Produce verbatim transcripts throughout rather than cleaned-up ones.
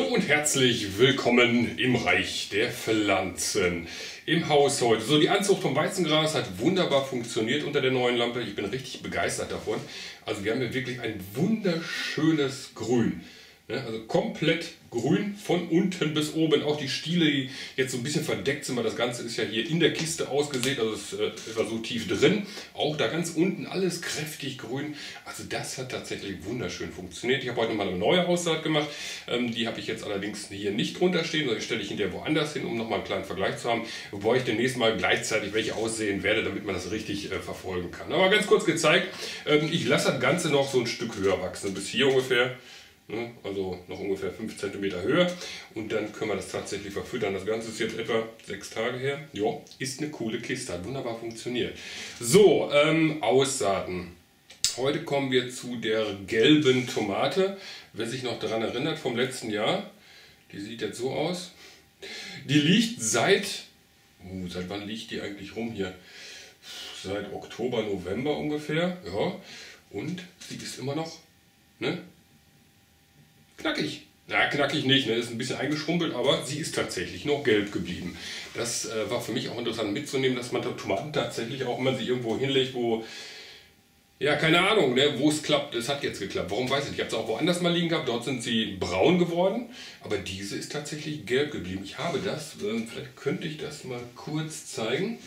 Hallo und herzlich willkommen im Reich der Pflanzen im Haus heute. So, die Anzucht vom Weizengras hat wunderbar funktioniert unter der neuen Lampe. Ich bin richtig begeistert davon. Also wir haben hier wirklich ein wunderschönes Grün. Also komplett grün von unten bis oben. Auch die Stiele, die jetzt so ein bisschen verdeckt sind, weil das Ganze ist ja hier in der Kiste ausgesät, also ist äh, etwa so tief drin. Auch da ganz unten alles kräftig grün. Also das hat tatsächlich wunderschön funktioniert. Ich habe heute nochmal eine neue Aussaat gemacht. Ähm, die habe ich jetzt allerdings hier nicht drunter stehen, sondern die stelle ich hinterher woanders hin, um nochmal einen kleinen Vergleich zu haben, wobei ich demnächst mal gleichzeitig welche aussehen werde, damit man das richtig äh, verfolgen kann. Aber ganz kurz gezeigt, ähm, ich lasse das Ganze noch so ein Stück höher wachsen, bis hier ungefähr. Also noch ungefähr fünf Zentimeter höher und dann können wir das tatsächlich verfüttern. Das Ganze ist jetzt etwa sechs Tage her. Ja, ist eine coole Kiste, hat wunderbar funktioniert. So, ähm, Aussaaten. Heute kommen wir zu der gelben Tomate. Wer sich noch daran erinnert vom letzten Jahr, die sieht jetzt so aus. Die liegt seit, uh, seit wann liegt die eigentlich rum hier? Seit Oktober, November ungefähr. Ja, und sie ist immer noch, ne? Knackig. Na, knackig nicht, ne? Ist ein bisschen eingeschrumpelt, aber sie ist tatsächlich noch gelb geblieben. Das äh, war für mich auch interessant mitzunehmen, dass man Tomaten tatsächlich auch, wenn man sie irgendwo hinlegt, wo, ja, keine Ahnung, ne? Wo es klappt, es hat jetzt geklappt. Warum weiß ich nicht, ich habe es auch woanders mal liegen gehabt, dort sind sie braun geworden, aber diese ist tatsächlich gelb geblieben. Ich habe das, äh, vielleicht könnte ich das mal kurz zeigen.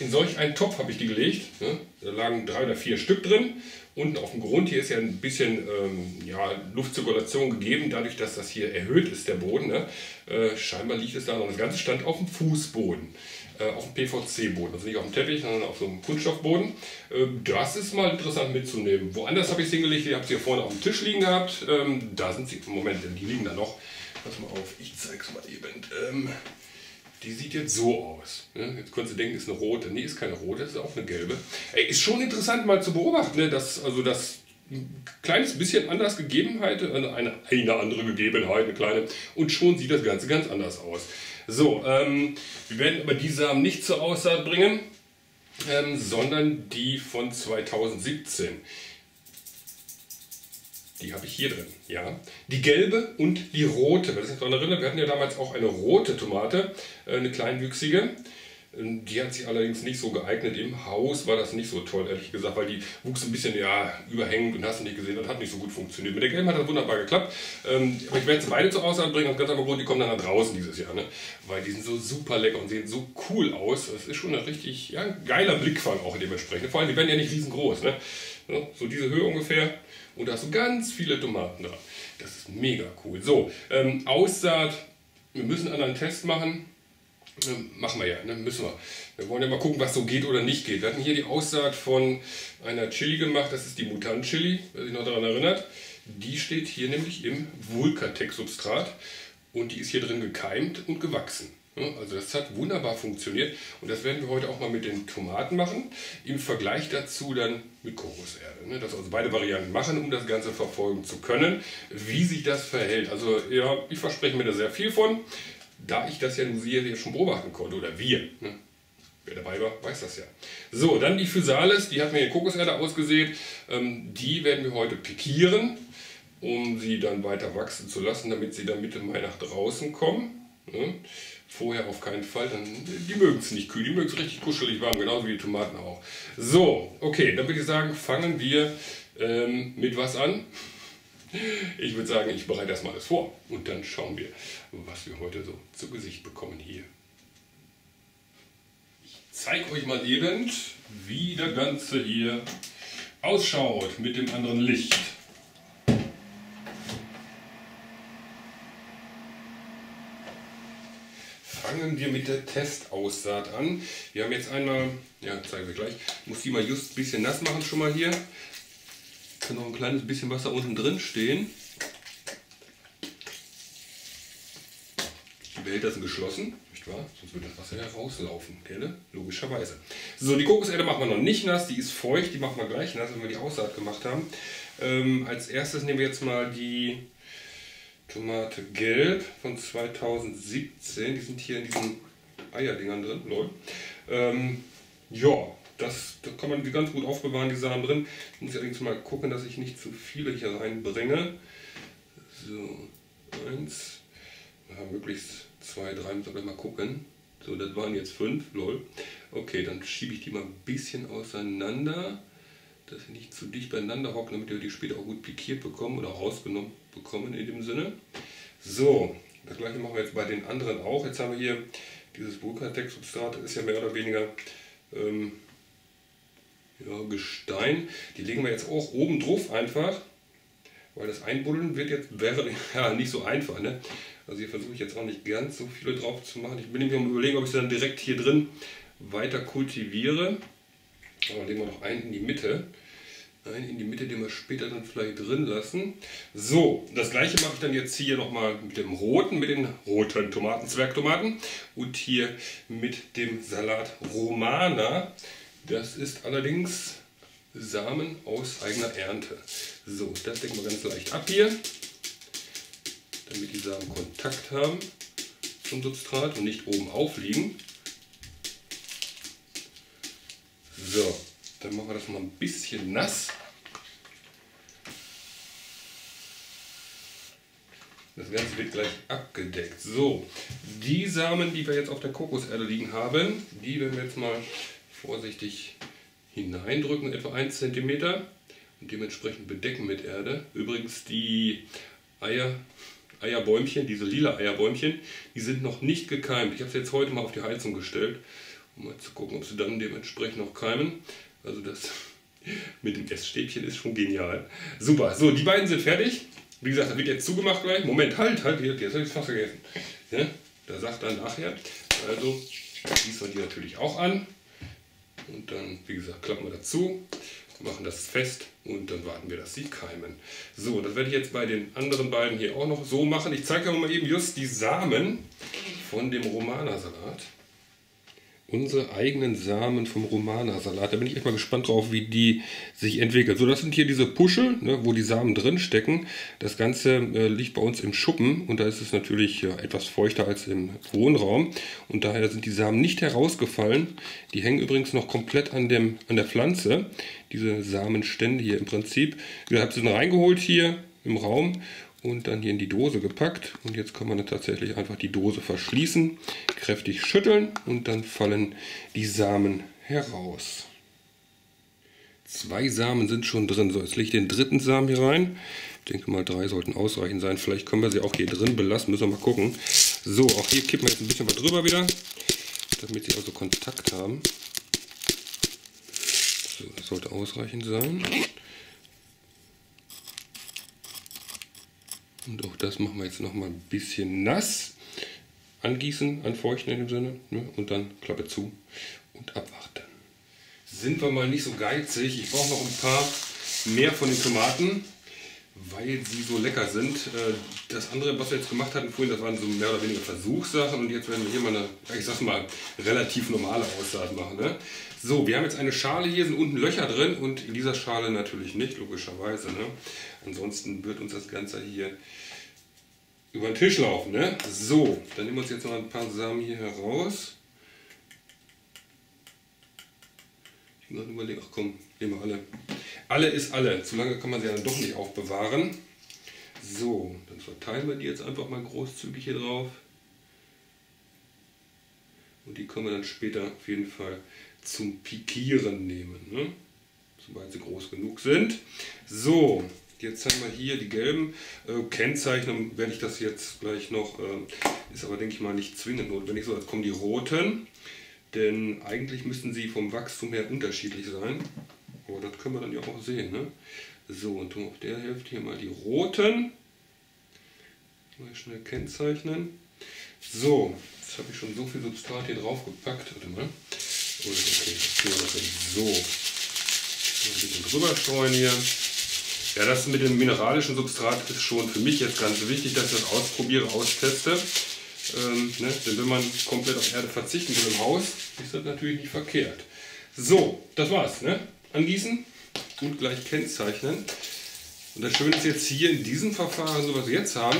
In solch einen Topf habe ich die gelegt, ne? Da lagen drei oder vier Stück drin. Unten auf dem Grund, hier ist ja ein bisschen ähm, ja, Luftzirkulation gegeben, dadurch, dass das hier erhöht ist, der Boden. Ne? Äh, scheinbar liegt es da noch. Das Ganze stand auf dem Fußboden, äh, auf dem P V C-Boden, also nicht auf dem Teppich, sondern auf so einem Kunststoffboden. Äh, das ist mal interessant mitzunehmen. Woanders habe ich sie hingelegt, ich habe sie hier vorne auf dem Tisch liegen gehabt. Ähm, da sind sie, Moment, die liegen da noch. Pass mal auf, ich zeige es mal eben. Ähm, Die sieht jetzt so aus. Jetzt könntest du denken, ist eine rote. Nee, ist keine rote, ist auch eine gelbe. Ey, ist schon interessant mal zu beobachten, dass also das ein kleines bisschen anders Gegebenheit, eine, eine andere Gegebenheit, eine kleine. Und schon sieht das Ganze ganz anders aus. So, ähm, wir werden aber die Samen nicht zur Aussaat bringen, ähm, sondern die von zweitausendsiebzehn. Die habe ich hier drin, ja. Die gelbe und die rote. Wer sich daran erinnert, wir hatten ja damals auch eine rote Tomate, eine kleinwüchsige. Die hat sich allerdings nicht so geeignet. Im Haus war das nicht so toll, ehrlich gesagt, weil die wuchs ein bisschen, ja, überhängend und hast du nicht gesehen, das hat nicht so gut funktioniert. Mit der gelben hat das wunderbar geklappt. Aber ich werde jetzt beide zur Aussaat bringen, aus ganz einfachem Grund, die kommen dann nach draußen dieses Jahr, ne? Weil die sind so super lecker und sehen so cool aus. Das ist schon ein richtig, ja, ein geiler Blickfang auch dementsprechend. Vor allem, die werden ja nicht riesengroß, ne? So diese Höhe ungefähr. Und da hast du ganz viele Tomaten dran. Das ist mega cool. So, ähm, Aussaat. Wir müssen einen anderen Test machen. Ähm, machen wir ja, ne? Müssen wir. Wir wollen ja mal gucken, was so geht oder nicht geht. Wir hatten hier die Aussaat von einer Chili gemacht. Das ist die Mutant Chili, wer sich noch daran erinnert. Die steht hier nämlich im Vulcatec-Substrat. Und die ist hier drin gekeimt und gewachsen. Also das hat wunderbar funktioniert. Und das werden wir heute auch mal mit den Tomaten machen. Im Vergleich dazu dann mit Kokoserde. Dass wir also beide Varianten machen, um das Ganze verfolgen zu können, wie sich das verhält. Also ja, ich verspreche mir da sehr viel von, da ich das ja nun hier schon beobachten konnte. Oder wir. Ne? Wer dabei war, weiß das ja. So, dann die Physalis. Die hat mir in Kokoserde ausgesät. Ähm, die werden wir heute pikieren, um sie dann weiter wachsen zu lassen, damit sie dann Mitte Mai nach draußen kommen. Ne? Vorher auf keinen Fall, dann, die mögen es nicht kühl, die mögen es richtig kuschelig warm, genauso wie die Tomaten auch. So, okay, dann würde ich sagen, fangen wir ähm, mit was an? Ich würde sagen, ich bereite das mal alles vor und dann schauen wir, was wir heute so zu Gesicht bekommen hier. Ich zeige euch mal eben, wie das Ganze hier ausschaut mit dem anderen Licht. Fangen wir mit der Testaussaat an. Wir haben jetzt einmal, ja, zeigen wir gleich, ich muss die mal just ein bisschen nass machen schon mal hier. Da kann noch ein kleines bisschen Wasser unten drin stehen. Die Behälter sind geschlossen, nicht wahr? Sonst würde das Wasser ja rauslaufen, gell? Logischerweise. So, die Kokoserde machen wir noch nicht nass, die ist feucht, die machen wir gleich nass, wenn wir die Aussaat gemacht haben. Ähm, als erstes nehmen wir jetzt mal die Tomate gelb von zweitausendsiebzehn, die sind hier in diesen Eierdingern drin, lol. Ähm, ja, das, da kann man die ganz gut aufbewahren, die Samen drin. Ich muss allerdings mal gucken, dass ich nicht zu viele hier reinbringe. So, eins, wir haben möglichst zwei, drei, müssen wir mal gucken. So, das waren jetzt fünf, lol. Okay, dann schiebe ich die mal ein bisschen auseinander, dass sie nicht zu dicht beieinander hocken, damit wir die später auch gut pikiert bekommen oder rausgenommen bekommen in dem Sinne. So, das gleiche machen wir jetzt bei den anderen auch. Jetzt haben wir hier dieses Vulcatec-Substrat, ist ja mehr oder weniger ähm, ja, Gestein. Die legen wir jetzt auch oben drauf einfach, weil das Einbuddeln wird jetzt wäre, ja, nicht so einfach, ne? Also hier versuche ich jetzt auch nicht ganz so viele drauf zu machen. Ich bin nämlich am Überlegen, ob ich sie dann direkt hier drin weiter kultiviere. Aber nehmen wir noch einen in die Mitte. Einen in die Mitte, den wir später dann vielleicht drin lassen. So, das gleiche mache ich dann jetzt hier nochmal mit dem roten, mit den roten Tomaten, Zwergtomaten. Und hier mit dem Salat Romana. Das ist allerdings Samen aus eigener Ernte. So, das decken wir ganz leicht ab hier, damit die Samen Kontakt haben zum Substrat und nicht oben aufliegen. So, dann machen wir das mal ein bisschen nass. Das Ganze wird gleich abgedeckt. So, die Samen, die wir jetzt auf der Kokoserde liegen haben, die werden wir jetzt mal vorsichtig hineindrücken, etwa ein Zentimeter, und dementsprechend bedecken mit Erde. Übrigens die Eier... Eierbäumchen, diese lila Eierbäumchen, die sind noch nicht gekeimt. Ich habe sie jetzt heute mal auf die Heizung gestellt, um mal zu gucken, ob sie dann dementsprechend noch keimen. Also das mit dem Essstäbchen ist schon genial. Super, so, die beiden sind fertig. Wie gesagt, das wird jetzt zugemacht gleich. Moment, halt, halt, jetzt habe ich es fast vergessen. Ja, da sagt er nachher. Also gießen wir die natürlich auch an. Und dann, wie gesagt, klappen wir dazu, machen das fest und dann warten wir, dass sie keimen. So, das werde ich jetzt bei den anderen beiden hier auch noch so machen. Ich zeige euch mal eben just die Samen von dem Romana-Salat. Unsere eigenen Samen vom Romana-Salat. Da bin ich echt mal gespannt drauf, wie die sich entwickelt. So, das sind hier diese Puschel, ne, wo die Samen drin stecken. Das Ganze äh, liegt bei uns im Schuppen und da ist es natürlich äh, etwas feuchter als im Wohnraum. Und daher sind die Samen nicht herausgefallen. Die hängen übrigens noch komplett an, dem, an der Pflanze. Diese Samenstände hier im Prinzip. Ich habe sie dann reingeholt hier im Raum und dann hier in die Dose gepackt. Und jetzt kann man dann tatsächlich einfach die Dose verschließen, kräftig schütteln und dann fallen die Samen heraus. Zwei Samen sind schon drin. So, jetzt lege ich den dritten Samen hier rein. Ich denke mal, drei sollten ausreichend sein. Vielleicht können wir sie auch hier drin belassen, müssen wir mal gucken. So, auch hier kippen wir jetzt ein bisschen was drüber wieder, damit sie also Kontakt haben. So, das sollte ausreichend sein. Und auch das machen wir jetzt noch mal ein bisschen nass. Angießen, anfeuchten in dem Sinne. Ne? Und dann Klappe zu und abwarten. Sind wir mal nicht so geizig. Ich brauche noch ein paar mehr von den Tomaten, weil sie so lecker sind. Das andere, was wir jetzt gemacht hatten vorhin, das waren so mehr oder weniger Versuchssachen. Und jetzt werden wir hier mal eine, ich sag's mal, relativ normale Aussaat machen. Ne? So, wir haben jetzt eine Schale hier, sind unten Löcher drin und in dieser Schale natürlich nicht, logischerweise. Ne? Ansonsten wird uns das Ganze hier über den Tisch laufen. Ne? So, dann nehmen wir uns jetzt noch ein paar Samen hier heraus. Ich muss noch überlegen, ach komm, nehmen wir alle. Alle ist alle, zu lange kann man sie dann doch nicht aufbewahren. So, dann verteilen wir die jetzt einfach mal großzügig hier drauf. Und die können wir dann später auf jeden Fall zum Pikieren nehmen, ne? Sobald sie groß genug sind. So, jetzt haben wir hier die gelben äh, Kennzeichnung, werde ich das jetzt gleich noch, äh, ist aber denke ich mal nicht zwingend notwendig, so, jetzt kommen die roten, denn eigentlich müssen sie vom Wachstum her unterschiedlich sein, aber das können wir dann ja auch sehen, ne? So, und tun auf der Hälfte hier mal die roten, mal schnell kennzeichnen. So, jetzt habe ich schon so viel Substrat hier drauf gepackt, warte mal. Okay, so, ein bisschen drüber streuen hier. Ja, das mit dem mineralischen Substrat ist schon für mich jetzt ganz wichtig, dass ich das ausprobiere, austeste. Ähm, ne? Denn wenn man komplett auf Erde verzichten will im Haus, ist das natürlich nicht verkehrt. So, das war's. Ne? Angießen und gleich kennzeichnen. Und das Schöne ist jetzt hier in diesem Verfahren, so was wir jetzt haben,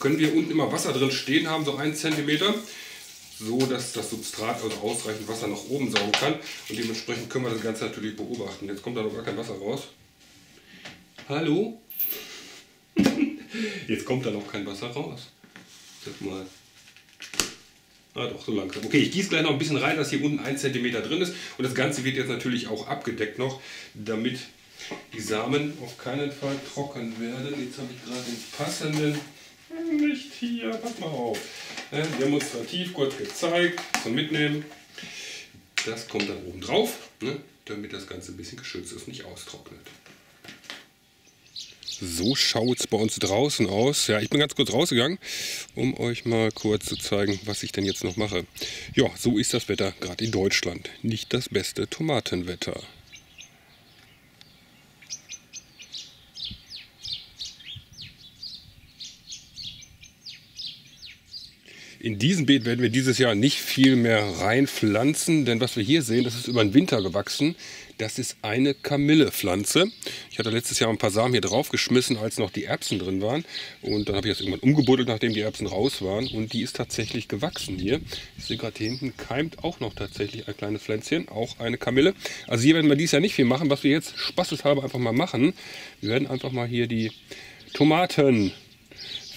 können wir unten immer Wasser drin stehen haben, so ein Zentimeter. So, dass das Substrat also ausreichend Wasser nach oben saugen kann und dementsprechend können wir das Ganze natürlich beobachten. Jetzt kommt da noch gar kein Wasser raus. Hallo? Jetzt kommt da noch kein Wasser raus. Sag mal. Ah, doch, so langsam. Okay, ich gieße gleich noch ein bisschen rein, dass hier unten ein Zentimeter drin ist. Und das Ganze wird jetzt natürlich auch abgedeckt noch, damit die Samen auf keinen Fall trocken werden. Jetzt habe ich gerade den passenden. Nicht hier, pass mal auf. Demonstrativ kurz gezeigt, zum Mitnehmen. Das kommt dann oben drauf, ne, damit das Ganze ein bisschen geschützt ist, nicht austrocknet. So schaut es bei uns draußen aus. Ja, ich bin ganz kurz rausgegangen, um euch mal kurz zu zeigen, was ich denn jetzt noch mache. Ja, so ist das Wetter gerade in Deutschland. Nicht das beste Tomatenwetter. In diesem Beet werden wir dieses Jahr nicht viel mehr reinpflanzen, denn was wir hier sehen, das ist über den Winter gewachsen. Das ist eine Kamillepflanze. Ich hatte letztes Jahr ein paar Samen hier drauf geschmissen, als noch die Erbsen drin waren. Und dann habe ich das irgendwann umgebuddelt, nachdem die Erbsen raus waren. Und die ist tatsächlich gewachsen hier. Ich sehe gerade hier hinten keimt auch noch tatsächlich ein kleines Pflänzchen, auch eine Kamille. Also hier werden wir dieses Jahr nicht viel machen, was wir jetzt spaßeshalber einfach mal machen. Wir werden einfach mal hier die Tomaten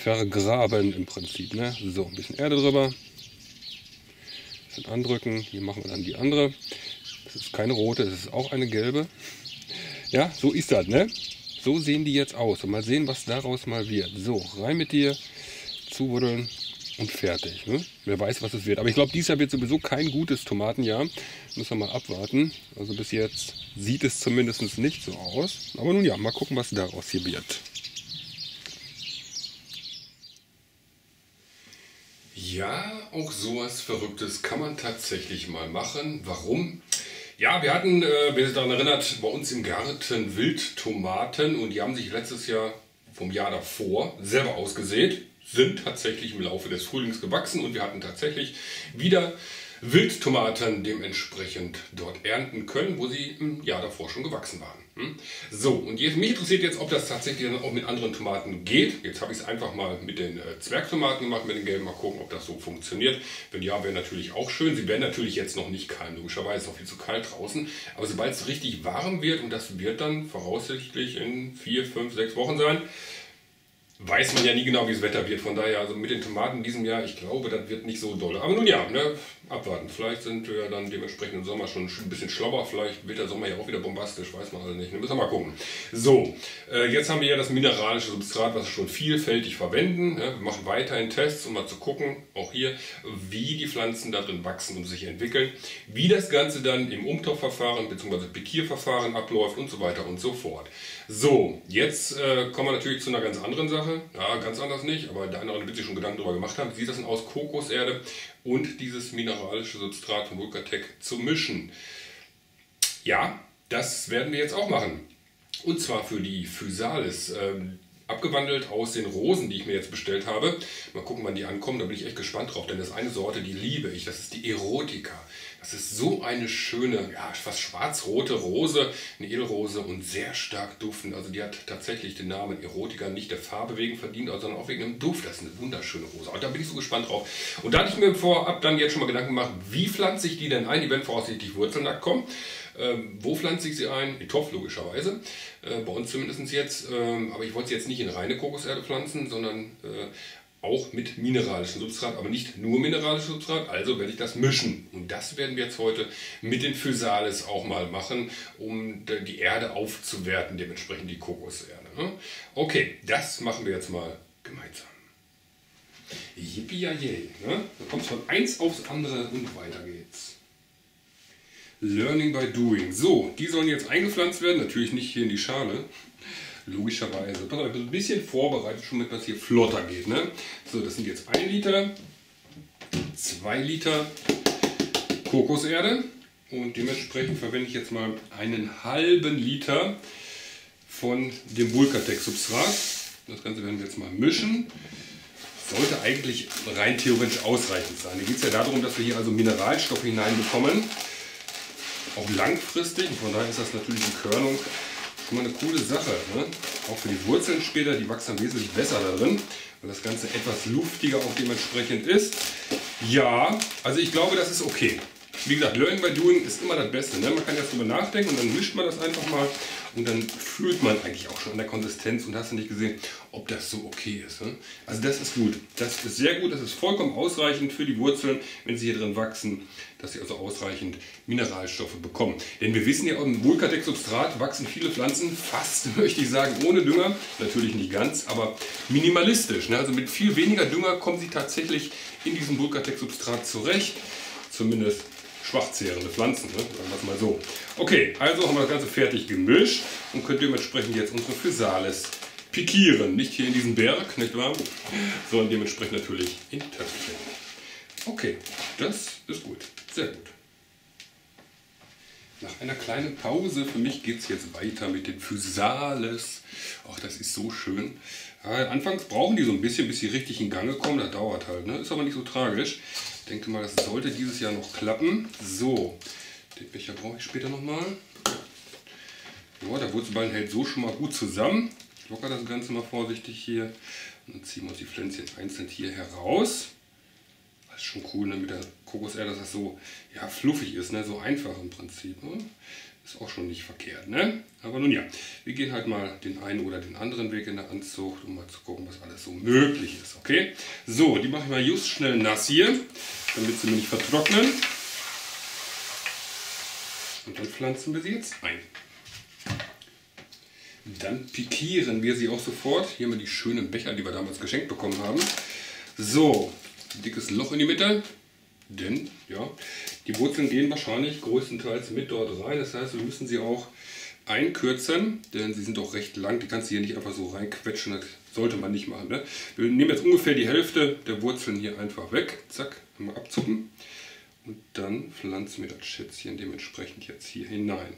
vergraben im Prinzip, ne? So, ein bisschen Erde drüber, ein bisschen andrücken, hier machen wir dann die andere, das ist keine rote, das ist auch eine gelbe, ja, so ist das, ne? So sehen die jetzt aus und mal sehen, was daraus mal wird. So, rein mit dir, zuwuddeln und fertig, ne? Wer weiß, was es wird, aber ich glaube, dieses Jahr wird sowieso kein gutes Tomatenjahr, müssen wir mal abwarten, also bis jetzt sieht es zumindest nicht so aus, aber nun ja, mal gucken, was daraus hier wird. Ja, auch sowas Verrücktes kann man tatsächlich mal machen. Warum? Ja, wir hatten, äh, wer sich daran erinnert, bei uns im Garten Wildtomaten und die haben sich letztes Jahr, vom Jahr davor, selber ausgesät, sind tatsächlich im Laufe des Frühlings gewachsen und wir hatten tatsächlich wieder Wildtomaten dementsprechend dort ernten können, wo sie im Jahr davor schon gewachsen waren. Hm? So, und jetzt, mich interessiert jetzt, ob das tatsächlich dann auch mit anderen Tomaten geht. Jetzt habe ich es einfach mal mit den äh, Zwergtomaten gemacht, mit den gelben. Mal gucken, ob das so funktioniert. Wenn ja, wäre natürlich auch schön. Sie werden natürlich jetzt noch nicht kalt, logischerweise ist noch viel zu kalt draußen. Aber sobald es richtig warm wird, und das wird dann voraussichtlich in vier, fünf, sechs Wochen sein, weiß man ja nie genau, wie das Wetter wird. Von daher, also mit den Tomaten in diesem Jahr, ich glaube, das wird nicht so doll. Aber nun ja, ne? Abwarten. Vielleicht sind wir ja dann dementsprechend im Sommer schon ein bisschen schlauer. Vielleicht wird der Sommer ja auch wieder bombastisch, weiß man also nicht. Ne? Müssen wir mal gucken. So, äh, jetzt haben wir ja das mineralische Substrat, was wir schon vielfältig verwenden. Ne? Wir machen weiterhin Tests, um mal zu gucken, auch hier, wie die Pflanzen da drin wachsen und sich entwickeln. Wie das Ganze dann im Umtopfverfahren bzw. Pikierverfahren abläuft und so weiter und so fort. So, jetzt äh, kommen wir natürlich zu einer ganz anderen Sache. Ja, ganz anders nicht, aber der andere wird sich schon Gedanken darüber gemacht haben. Wie sieht das denn aus, Kokoserde und dieses mineralische Substrat von Vulcatec zu mischen? Ja, das werden wir jetzt auch machen. Und zwar für die Physalis, ähm, abgewandelt aus den Rosen, die ich mir jetzt bestellt habe. Mal gucken, wann die ankommen, da bin ich echt gespannt drauf, denn das ist eine Sorte, die liebe ich, das ist die Erotika. Das ist so eine schöne, ja, fast schwarz-rote Rose, eine Edelrose und sehr stark duftend. Also die hat tatsächlich den Namen Erotika nicht der Farbe wegen verdient, sondern auch wegen dem Duft. Das ist eine wunderschöne Rose. Und da bin ich so gespannt drauf. Und da hatte ich mir vorab dann jetzt schon mal Gedanken gemacht, wie pflanze ich die denn ein? Die werden voraussichtlich wurzelnackt kommen. Ähm, wo pflanze ich sie ein? In Topf logischerweise, äh, bei uns zumindest jetzt. Ähm, aber ich wollte sie jetzt nicht in reine Kokoserde pflanzen, sondern äh, auch mit mineralischem Substrat, aber nicht nur mineralisches Substrat, also werde ich das mischen. Und das werden wir jetzt heute mit den Physalis auch mal machen, um die Erde aufzuwerten, dementsprechend die Kokoserde. Okay, das machen wir jetzt mal gemeinsam. Yippie, ja, yay, ne? Da kommt es von eins aufs andere und weiter geht's. Learning by doing. So, die sollen jetzt eingepflanzt werden, natürlich nicht hier in die Schale. Logischerweise. Pass auf, ich bin ein bisschen vorbereitet, schon mit was hier flotter geht. Ne? So, das sind jetzt ein Liter, zwei Liter Kokoserde und dementsprechend verwende ich jetzt mal einen halben Liter von dem Vulcatec-Substrat. Das Ganze werden wir jetzt mal mischen. Sollte eigentlich rein theoretisch ausreichend sein. Hier geht es ja darum, dass wir hier also Mineralstoffe hineinbekommen, auch langfristig. Und von daher ist das natürlich die Körnung immer eine coole Sache, ne? Auch für die Wurzeln später, die wachsen dann wesentlich besser darin, weil das Ganze etwas luftiger auch dementsprechend ist. Ja, also ich glaube, das ist okay. Wie gesagt, Learn by Doing ist immer das Beste. Ne? Man kann erst drüber nachdenken und dann mischt man das einfach mal und dann fühlt man eigentlich auch schon an der Konsistenz und hast du nicht gesehen, ob das so okay ist. Ne? Also das ist gut. Das ist sehr gut. Das ist vollkommen ausreichend für die Wurzeln, wenn sie hier drin wachsen, dass sie also ausreichend Mineralstoffe bekommen. Denn wir wissen ja, auf dem Vulcatec-Substrat wachsen viele Pflanzen fast, möchte ich sagen, ohne Dünger. Natürlich nicht ganz, aber minimalistisch. Ne? Also mit viel weniger Dünger kommen sie tatsächlich in diesem Vulcatec-Substrat zurecht. Zumindest schwachzehrende Pflanzen, ne? Sagen wir es mal so. Okay, also haben wir das Ganze fertig gemischt und könnt dementsprechend jetzt unsere Physalis pikieren. Nicht hier in diesen Berg, nicht wahr? Sondern dementsprechend natürlich in Töpfchen. Okay, das ist gut, sehr gut. Nach einer kleinen Pause, für mich geht es jetzt weiter mit den Physalis. Ach, das ist so schön. Ja, anfangs brauchen die so ein bisschen, bis sie richtig in Gang kommen. Das dauert halt, ne? Ist aber nicht so tragisch. Ich denke mal, das sollte dieses Jahr noch klappen. So, den Becher brauche ich später nochmal. Ja, der Wurzelballen hält so schon mal gut zusammen. Ich lockere das Ganze mal vorsichtig hier. Und dann ziehen wir uns die Pflänzchen einzeln hier heraus. Das ist schon cool, ne? Mit der Kokoserde, dass das so, ja, fluffig ist, ne? So einfach im Prinzip. Ne? Ist auch schon nicht verkehrt, ne? Aber nun ja, wir gehen halt mal den einen oder den anderen Weg in der Anzucht, um mal zu gucken, was alles so möglich ist, okay? So, die mache ich mal just schnell nass hier, damit sie mir nicht vertrocknen. Und dann pflanzen wir sie jetzt ein. Dann pikieren wir sie auch sofort. Hier haben wir die schönen Becher, die wir damals geschenkt bekommen haben. So, dickes Loch in die Mitte, denn ja, die Wurzeln gehen wahrscheinlich größtenteils mit dort rein. Das heißt, wir müssen sie auch einkürzen, denn sie sind doch recht lang. Die kannst du hier nicht einfach so reinquetschen, das sollte man nicht machen. Ne? Wir nehmen jetzt ungefähr die Hälfte der Wurzeln hier einfach weg. Zack, einmal abzucken und dann pflanzen wir das Schätzchen dementsprechend jetzt hier hinein.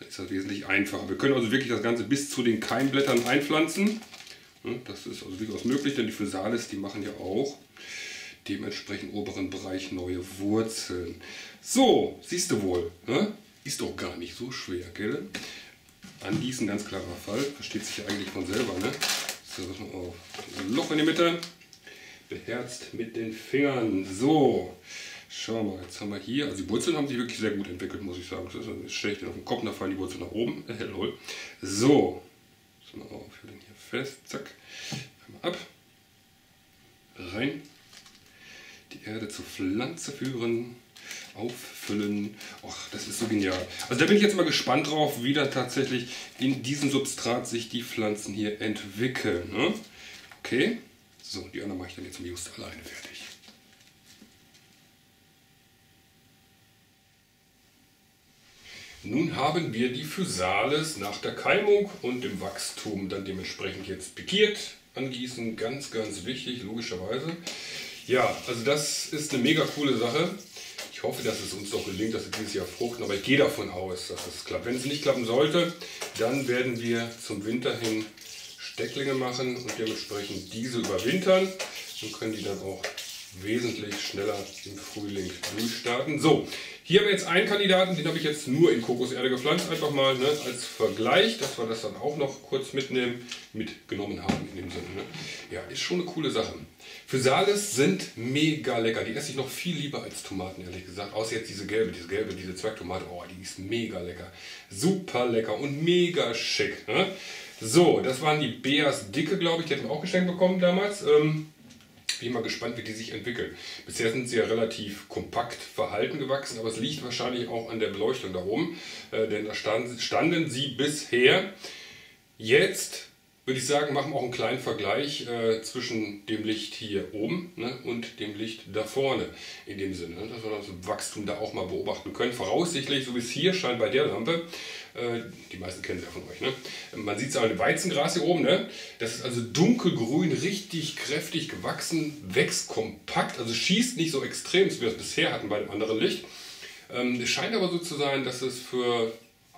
Das ist das wesentlich einfacher. Wir können also wirklich das Ganze bis zu den Keimblättern einpflanzen. Das ist also durchaus möglich, denn die Physalis, die machen ja auch dementsprechend oberen Bereich neue Wurzeln. So, siehst du wohl, ne? Ist doch gar nicht so schwer, gell? An diesem ganz klarer Fall, versteht sich ja eigentlich von selber, ne? So, pass mal auf. Ein Loch in die Mitte, beherzt mit den Fingern. So, schau mal, jetzt haben wir hier, also die Wurzeln haben sich wirklich sehr gut entwickelt, muss ich sagen. Das ist schlecht, auf den Kopf, da fallen die Wurzeln nach oben. Äh, lol. So, pass mal auf, ich halte den hier fest, zack, einmal ab, rein. Die Erde zur Pflanze führen, auffüllen. Och, das ist so genial. Also da bin ich jetzt mal gespannt drauf, wie dann tatsächlich in diesem Substrat sich die Pflanzen hier entwickeln. Ne? Okay, so, die anderen mache ich dann jetzt just alleine fertig. Nun haben wir die Physalis nach der Keimung und dem Wachstum dann dementsprechend jetzt pikiert. Angießen, ganz, ganz wichtig, logischerweise. Ja, also das ist eine mega coole Sache. Ich hoffe, dass es uns doch gelingt, dass wir dieses Jahr fruchten, aber ich gehe davon aus, dass es klappt. Wenn es nicht klappen sollte, dann werden wir zum Winter hin Stecklinge machen und dementsprechend diese überwintern und können die dann auch wesentlich schneller im Frühling durchstarten. So, hier haben wir jetzt einen Kandidaten, den habe ich jetzt nur in Kokoserde gepflanzt, einfach mal, ne, als Vergleich, dass wir das dann auch noch kurz mitnehmen, mitgenommen haben in dem Sinne. Ne? Ja, ist schon eine coole Sache. Physalis sind mega lecker, die esse ich noch viel lieber als Tomaten, ehrlich gesagt, außer jetzt diese gelbe, diese gelbe, diese Zwergtomate, oh, die ist mega lecker, super lecker und mega schick. Ne? So, das waren die Beas Dicke, glaube ich, die hatten wir auch geschenkt bekommen damals. Ähm, Bin mal gespannt, wie die sich entwickeln. Bisher sind sie ja relativ kompakt verhalten gewachsen, aber es liegt wahrscheinlich auch an der Beleuchtung da oben, äh, denn da standen, standen sie bisher. Jetzt würde ich sagen, machen wir auch einen kleinen Vergleich äh, zwischen dem Licht hier oben, ne, und dem Licht da vorne. In dem Sinne, ne, dass wir das Wachstum da auch mal beobachten können. Voraussichtlich, so wie es hier scheint bei der Lampe, äh, die meisten kennen sie ja von euch, ne? Man sieht es auch im Weizengras hier oben, ne? Das ist also dunkelgrün, richtig kräftig gewachsen, wächst kompakt, also schießt nicht so extrem, wie wir es bisher hatten bei dem anderen Licht. Ähm, es scheint aber so zu sein, dass es für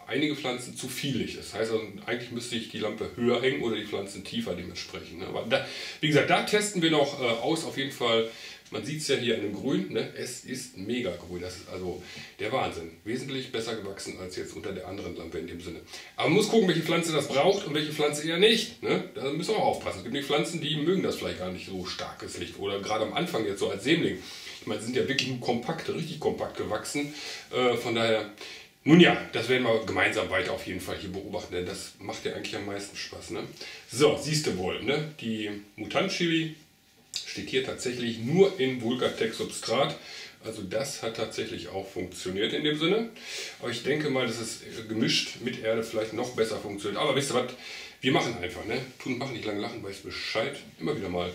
einige Pflanzen zu viel Licht. Das heißt, also, eigentlich müsste ich die Lampe höher hängen oder die Pflanzen tiefer dementsprechend. Ne? Aber da, wie gesagt, da testen wir noch äh, aus. Auf jeden Fall, man sieht es ja hier in dem Grün, ne? Es ist mega grün. Das ist also der Wahnsinn. Wesentlich besser gewachsen als jetzt unter der anderen Lampe in dem Sinne. Aber man muss gucken, welche Pflanze das braucht und welche Pflanze eher nicht. Ne? Da müssen wir auch aufpassen. Es gibt die Pflanzen, die mögen das vielleicht gar nicht so starkes Licht. Oder gerade am Anfang jetzt so als Sämling. Ich meine, sie sind ja wirklich nur kompakt, richtig kompakt gewachsen. Äh, von daher, nun ja, das werden wir gemeinsam weiter auf jeden Fall hier beobachten, denn das macht ja eigentlich am meisten Spaß. Ne? So, siehst du wohl, ne? Die Mutant Chili steht hier tatsächlich nur in Vulcatec Substrat. Also das hat tatsächlich auch funktioniert in dem Sinne. Aber ich denke mal, dass es gemischt mit Erde vielleicht noch besser funktioniert. Aber wisst ihr was? Wir machen einfach, ne? Tun, machen nicht lange lachen, weiß Bescheid. Immer wieder mal,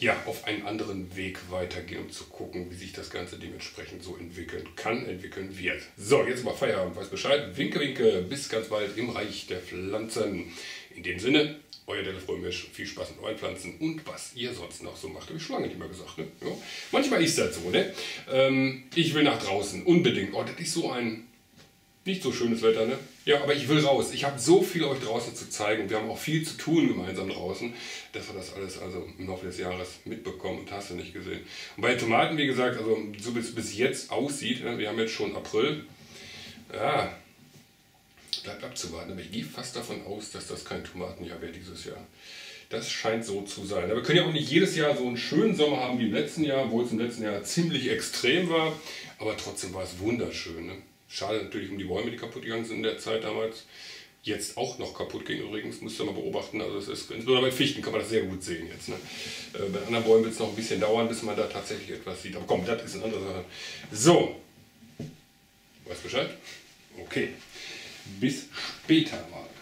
ja, auf einen anderen Weg weitergehen, um zu gucken, wie sich das Ganze dementsprechend so entwickeln kann, entwickeln wird. So, jetzt mal Feierabend, weiß Bescheid. Winke, winke, bis ganz bald im Reich der Pflanzen. In dem Sinne, euer Detlef Römisch, viel Spaß mit euren Pflanzen und was ihr sonst noch so macht. Habe ich schon lange nicht mehr gesagt, ne? Ja. Manchmal ist das so, ne? Ähm, ich will nach draußen, unbedingt. Oh, das ist so ein nicht so schönes Wetter, ne? Ja, aber ich will raus. Ich habe so viel euch draußen zu zeigen und wir haben auch viel zu tun gemeinsam draußen, dass wir das alles also im Laufe des Jahres mitbekommen und hast du nicht gesehen. Und bei den Tomaten, wie gesagt, also so wie es bis jetzt aussieht, ne? Wir haben jetzt schon April, ja, bleibt abzuwarten, aber ich gehe fast davon aus, dass das kein Tomatenjahr wäre dieses Jahr. Das scheint so zu sein. Aber wir können ja auch nicht jedes Jahr so einen schönen Sommer haben wie im letzten Jahr, obwohl es im letzten Jahr ziemlich extrem war, aber trotzdem war es wunderschön. Ne? Schade natürlich um die Bäume, die kaputt gegangen sind in der Zeit damals. Jetzt auch noch kaputt gehen übrigens, müsst ihr mal beobachten. Also es ist, insbesondere bei Fichten kann man das sehr gut sehen jetzt. Ne? Äh, bei anderen Bäumen wird es noch ein bisschen dauern, bis man da tatsächlich etwas sieht. Aber komm, das ist eine andere Sache. So, weißt Bescheid? Okay. Bis später mal.